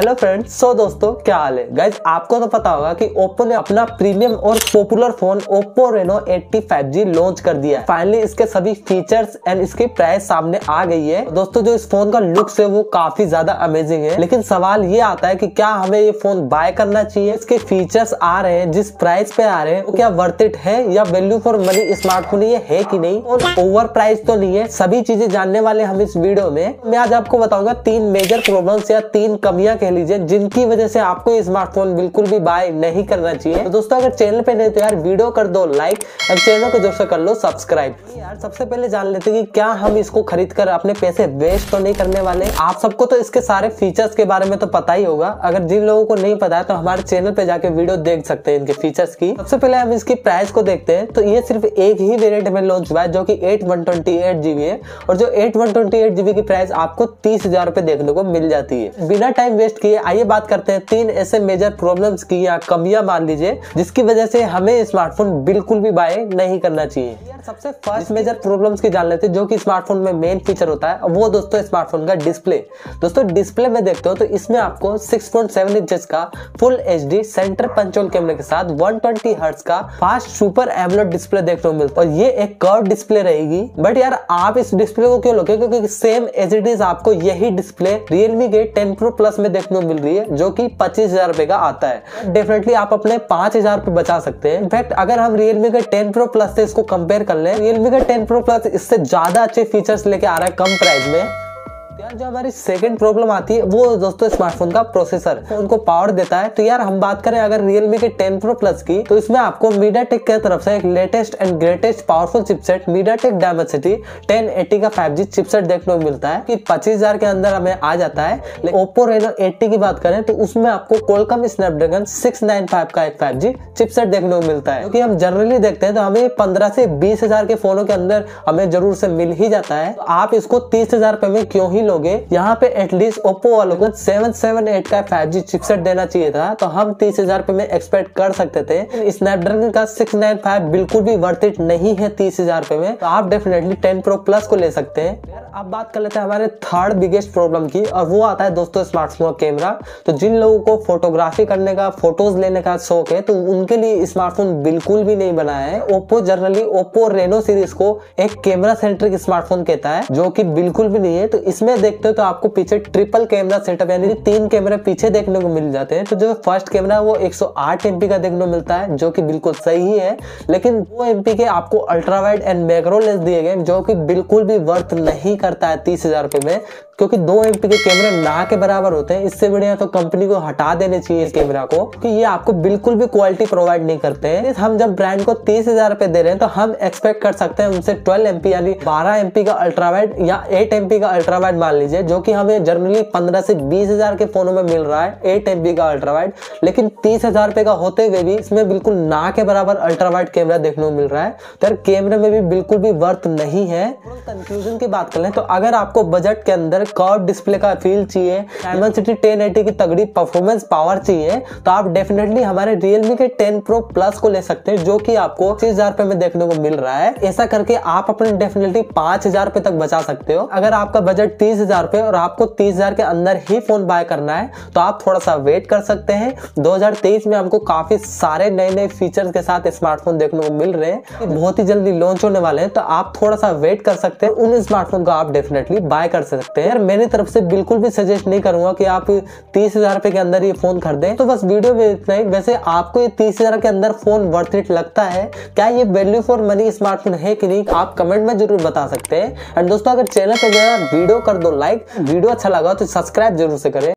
Hello friends, सो दोस्तों क्या हाल है गाइज। आपको तो पता होगा कि ओप्पो ने अपना प्रीमियम और popular phone Oppo Reno 8T 5G launch कर दिया है। फाइनली इसके सभी फीचर्स एंड इसकी प्राइस सामने आ गई है। दोस्तों जो इस फोन का लुक्स है वो काफी ज्यादा अमेजिंग है, लेकिन सवाल ये आता है कि क्या हमें ये फोन बाय करना चाहिए। इसके फीचर्स आ रहे हैं जिस प्राइस पे आ रहे हैं, तो क्या वर्थ इट है या वैल्यू फॉर मनी स्मार्टफोन ये है कि नहीं, और ओवर प्राइस तो नहीं है। सभी चीजें जानने वाले हम इस वीडियो में। मैं आज आपको बताऊंगा 3 मेजर प्रॉब्लम्स या 3 कमियां कह लीजिए जिनकी वजह से आपको ये स्मार्टफोन बिल्कुल भी बाय नहीं करना चाहिए। तो दोस्तों अगर चैनल पे नहीं तो यार वीडियो कर दो लाइक और चैनल को जोर से कर लो सब्सक्राइब। यार सबसे पहले जान लेते हैं कि क्या हम इसको खरीद कर अपने पैसे वेस्ट तो नहीं करने वाले। आप सबको तो इसके सारे फीचर्स के बारे में तो पता ही होगा, अगर जिन लोगों को नहीं पता है तो हमारे चैनल पे जाके वीडियो देख सकते हैं इनके फीचर्स की। सबसे पहले हम इसकी प्राइस को देखते हैं तो ये सिर्फ एक ही वेरिएंट में लॉन्च हुआ है जो की 8128GB है, और जो 8128GB की प्राइस आपको 30,000 रुपए देखने को मिल जाती है। बिना टाइम वेस्ट किए आइए बात करते हैं 3 ऐसे मेजर प्रॉब्लम्स की या कमियां मान लीजिए जिसकी वजह से हमें स्मार्टफोन बिल्कुल भी बाय नहीं करना चाहिए। सबसे फर्स्ट मेजर प्रॉब्लम्स की जान लेते हैं जो कि स्मार्टफोन में मेन फीचर होता है, वो दोस्तों स्मार्टफोन का डिस्प्ले। दोस्तों डिस्प्ले में देखते हो तो इसमें आपको 6.7 इंच का फुल एचडी सेंटर पंचोल कैमरे के साथ 120 हर्ट्ज का फास्ट सुपर एमोलेड डिस्प्ले देखने को मिलता है, और ये एक कर्व डिस्प्ले रहेगी। बट यार आप इस डिस्प्ले को क्यों लोगे, क्योंकि सेम एज इट इज आपको यही display Realme GT 10 Pro Plus में देखने को मिल रही है जो की 25,000 रुपए का आता है। डेफिनेटली आप अपने 5,000 रुपए बचा सकते हैं। इनफैक्ट अगर हम Realme के 10 Pro Plus से इसको कंपेयर कर ले, Realme का 10 Pro Plus इससे ज्यादा अच्छे फीचर्स लेके आ रहा है कम प्राइस में। यार जो हमारी सेकंड प्रॉब्लम आती है वो दोस्तों स्मार्टफोन का प्रोसेसर उनको पावर देता है। तो यार हम बात करें अगर Realme के 10 Pro Plus की, तो इसमें आपको MediaTek की तरफ से एक latest and greatest powerful chipset MediaTek Dimensity 1080 का 5G चिपसेट देखने को मिलता है कि 25,000 के अंदर हमें आ जाता है। लेकिन Oppo Reno 8T की बात करें तो उसमें आपको Qualcomm Snapdragon 695 का एक 5G चिपसेट देखने को मिलता है, क्योंकि हम जनरली देखते हैं तो हमें 15 से 20,000 के फोनों के अंदर हमें जरूर से मिल ही जाता है। तो आप इसको 30,000 रुपए में क्यों ही लोगे। यहाँ पे एटलीस्ट Oppo वालों को 778 का 5G चिपसेट देना चाहिए था, तो हम 30,000 पे में एक्सपेक्ट कर सकते थे। स्नैपड्रैगन का 695 बिल्कुल भी वर्थ इट नहीं है 30,000 पे में, तो आप डेफिनेटली 10 Pro Plus को ले सकते हैं। यार अब बात कर लेते हैं हमारे थर्ड बिगेस्ट प्रॉब्लम की, और वो आता है दोस्तों स्मार्टफोन कैमरा। तो जिन लोगों को फोटोग्राफी करने का, फोटोज लेने का शौक है तो उनके लिए स्मार्टफोन बिल्कुल भी नहीं बना है। Oppo generally Oppo Reno series को एक कैमरा सेंट्रिक स्मार्टफोन कहता है जो की बिल्कुल भी नहीं है। तो इसमें देखते हो तो आपको पीछे ट्रिपल कैमरा सेटअप यानी 3 कैमरे पीछे देखने को मिल जाते हैं। तो जो फर्स्ट कैमरा है वो 108 MP का देखने को मिलता है जो कि बिल्कुल सही है, लेकिन 2 MP के आपको ultra wide and macro lens दिए गए जो कि बिल्कुल भी वर्थ नहीं करता है 30,000 रुपए में, क्योंकि 2 MP के कैमरे ना के बराबर होते हैं। इससे बढ़िया तो कंपनी को हटा देने चाहिए इस कैमरा को, क्योंकि ये आपको बिल्कुल भी क्वालिटी प्रोवाइड नहीं करते हैं। हम जब ब्रांड को 30,000 रुपए दे रहे हैं तो हम एक्सपेक्ट कर सकते हैं उनसे 12 MP यानी 12 MP का अल्ट्रा वाइड या 8 MP का अल्ट्रा वाइड मान लीजिए, जो कि हमें जनरली 15 से 20,000 के फोनों में मिल रहा है 8 MP का अल्ट्रा वाइड। लेकिन 30,000 रुपए का होते हुए भी इसमें बिल्कुल ना के बराबर अल्ट्रा वाइड कैमरा देखने को मिल रहा है। तो यार कैमरे में भी बिल्कुल भी वर्थ नहीं है। कंक्लूजन की बात कर लें तो अगर आपको बजट के अंदर कर्व डिस्प्ले का फील चाहिए, Dimensity 1080 की तगड़ी परफॉर्मेंस पावर चाहिए, तो आप डेफिनेटली हमारे Realme के 10 Pro Plus को ले सकते हैं जो कि आपको 30,000 रुपए में देखने को मिल रहा है। ऐसा करके आप अपने डेफिनेटली 5,000 रुपए तक बचा सकते हो। अगर आपका बजट 30,000 रुपए और आपको 30,000 के अंदर ही फोन बाय करना है तो आप थोड़ा सा वेट कर सकते हैं। 2023 में हमको काफी सारे नए नए फीचर्स के साथ स्मार्टफोन देखने को मिल रहे हैं, बहुत ही जल्दी लॉन्च होने वाले हैं, तो आप थोड़ा सा वेट कर सकते हैं। उन स्मार्टफोन को आप डेफिनेटली बाय कर सकते हैं। यार मेरी तरफ से बिल्कुल भी सजेस्ट नहीं करूंगा कि आप 30,000 रुपए के अंदर ये फोन खरीदें। तो बस वीडियो में इतना ही। वैसे आपको ये 30,000 के अंदर फोन वर्थ इट लगता है क्या, ये वैल्यू फॉर मनी स्मार्टफोन है कि नहीं, आप कमेंट में जरूर बता सकते हैं। एंड दोस्तों अगर चैनल पे गए वीडियो कर दो लाइक, वीडियो अच्छा लगा तो सब्सक्राइब जरूर से करें।